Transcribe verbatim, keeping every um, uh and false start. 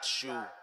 Shoot.